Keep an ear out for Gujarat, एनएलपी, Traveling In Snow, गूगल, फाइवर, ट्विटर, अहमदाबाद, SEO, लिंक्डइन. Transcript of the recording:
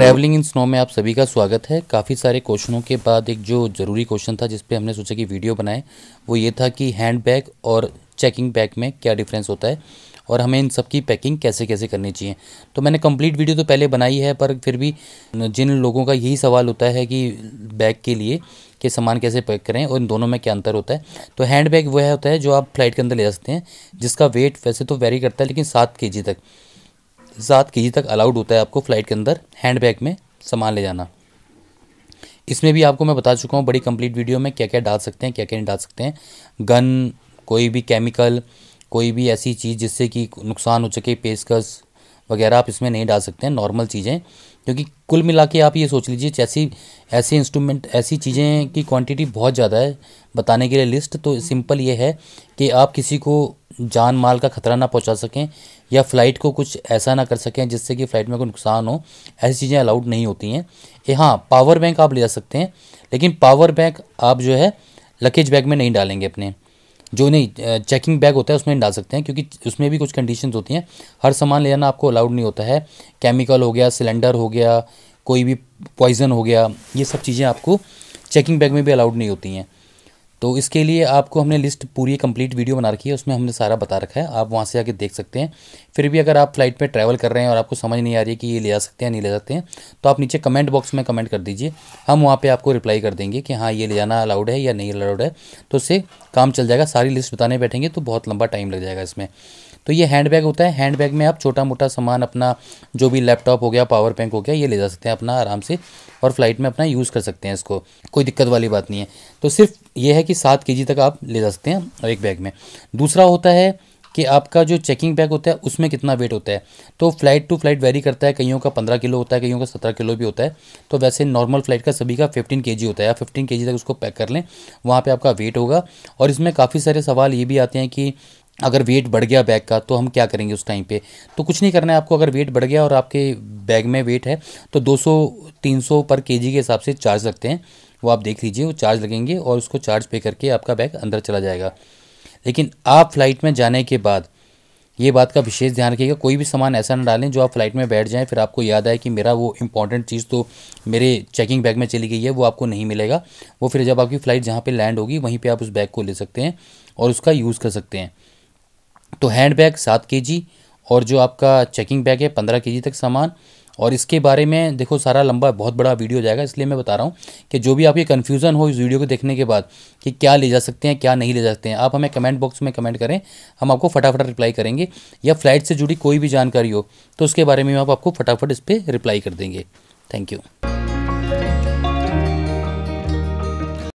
Travelling in snow में आप सभी का स्वागत है। काफ़ी सारे क्वेश्चनों के बाद एक जो ज़रूरी क्वेश्चन था जिस पे हमने सोचा कि वीडियो बनाएं, वो ये था कि हैंड बैग और चेकिंग बैग में क्या डिफरेंस होता है और हमें इन सब की पैकिंग कैसे कैसे करनी चाहिए। तो मैंने कंप्लीट वीडियो तो पहले बनाई है, पर फिर भी जिन लोगों का यही सवाल होता है कि बैग के लिए कि सामान कैसे पैक करें और इन दोनों में क्या अंतर होता है, तो हैंड बैग वह होता है जो आप फ्लाइट के अंदर ले जा सकते हैं, जिसका वेट वैसे तो वेरी करता है लेकिन 7 kg तक 7 kg तक अलाउड होता है आपको फ़्लाइट के अंदर हैंड बैग में सामान ले जाना। इसमें भी आपको मैं बता चुका हूँ बड़ी कंप्लीट वीडियो में क्या क्या डाल सकते हैं क्या क्या नहीं डाल सकते हैं, गन, कोई भी केमिकल, कोई भी ऐसी चीज़ जिससे कि नुकसान हो सके, पेचकस वगैरह आप इसमें नहीं डाल सकते हैं, नॉर्मल चीज़ें। क्योंकि कुल मिला के आप ये सोच लीजिए जैसी ऐसे इंस्ट्रूमेंट ऐसी चीज़ें की क्वांटिटी बहुत ज़्यादा है बताने के लिए लिस्ट। तो सिंपल ये है कि आप किसी को जान माल का खतरा ना पहुंचा सकें या फ़्लाइट को कुछ ऐसा ना कर सकें जिससे कि फ़्लाइट में कोई नुकसान हो, ऐसी चीज़ें अलाउड नहीं होती हैं। हाँ, पावर बैंक आप ले जा सकते हैं, लेकिन पावर बैंक आप जो है लगेज बैग में नहीं डालेंगे अपने, जो नहीं चेकिंग बैग होता है उसमें नहीं डाल सकते हैं, क्योंकि उसमें भी कुछ कंडीशंस होती हैं। हर सामान ले जाना आपको अलाउड नहीं होता है। केमिकल हो गया, सिलेंडर हो गया, कोई भी पॉइज़न हो गया, ये सब चीज़ें आपको चेकिंग बैग में भी अलाउड नहीं होती हैं। तो इसके लिए आपको हमने लिस्ट पूरी कंप्लीट वीडियो बना रखी है, उसमें हमने सारा बता रखा है, आप वहाँ से आके देख सकते हैं। फिर भी अगर आप फ्लाइट पर ट्रैवल कर रहे हैं और आपको समझ नहीं आ रही है कि ये ले जा सकते हैं नहीं ले सकते हैं, तो आप नीचे कमेंट बॉक्स में कमेंट कर दीजिए, हम वहाँ पे आपको रिप्लाई कर देंगे कि हाँ ये ले जाना अलाउड है या नहीं अलाउड है, तो उससे काम चल जाएगा। सारी लिस्ट बताने बैठेंगे तो बहुत लंबा टाइम लग जाएगा इसमें। तो ये हैंड बैग होता है। हैंड बैग में आप छोटा मोटा सामान अपना, जो भी लैपटॉप हो गया, पावर बैंक हो गया, ये ले जा सकते हैं अपना आराम से, और फ्लाइट में अपना यूज़ कर सकते हैं, इसको कोई दिक्कत वाली बात नहीं है। तो सिर्फ ये है कि 7 kg तक आप ले जा सकते हैं और एक बैग में। दूसरा होता है कि आपका जो चेकिंग बैग होता है उसमें कितना वेट होता है। तो फ्लाइट टू फ्लाइट वेरी करता है, कईयों का 15 किलो होता है, कईयों का 17 किलो भी होता है। तो वैसे नॉर्मल फ्लाइट का सभी का 15 kg होता है, या 15 kg तक उसको पैक कर लें, वहाँ पर आपका वेट होगा। और इसमें काफ़ी सारे सवाल ये भी आते हैं कि अगर वेट बढ़ गया बैग का तो हम क्या करेंगे उस टाइम पे। तो कुछ नहीं करना है आपको। अगर वेट बढ़ गया और आपके बैग में वेट है तो 200-300 पर kg के हिसाब से चार्ज लगते हैं, वो आप देख लीजिए, वो चार्ज लगेंगे और उसको चार्ज पे करके आपका बैग अंदर चला जाएगा। लेकिन आप फ्लाइट में जाने के बाद ये बात का विशेष ध्यान रखिएगा, कोई भी सामान ऐसा ना डालें जो आप फ्लाइट में बैठ जाएं फिर आपको याद आए कि मेरा वो इंपॉर्टेंट चीज़ तो मेरे चेकिंग बैग में चली गई है, वो आपको नहीं मिलेगा। वो फिर जब आपकी फ़्लाइट जहाँ पर लैंड होगी वहीं पर आप उस बैग को ले सकते हैं और उसका यूज़ कर सकते हैं। तो हैंड बैग 7 kg और जो आपका चेकिंग बैग है 15 kg तक सामान। और इसके बारे में देखो सारा लंबा बहुत बड़ा वीडियो हो जाएगा, इसलिए मैं बता रहा हूँ कि जो भी आपकी कन्फ्यूज़न हो इस वीडियो को देखने के बाद कि क्या ले जा सकते हैं क्या नहीं ले जा सकते हैं, आप हमें कमेंट बॉक्स में कमेंट करें, हम आपको फटाफट रिप्लाई करेंगे। या फ्लाइट से जुड़ी कोई भी जानकारी हो तो उसके बारे में हम आपको फटाफट इस पर रिप्लाई कर देंगे। Thank you.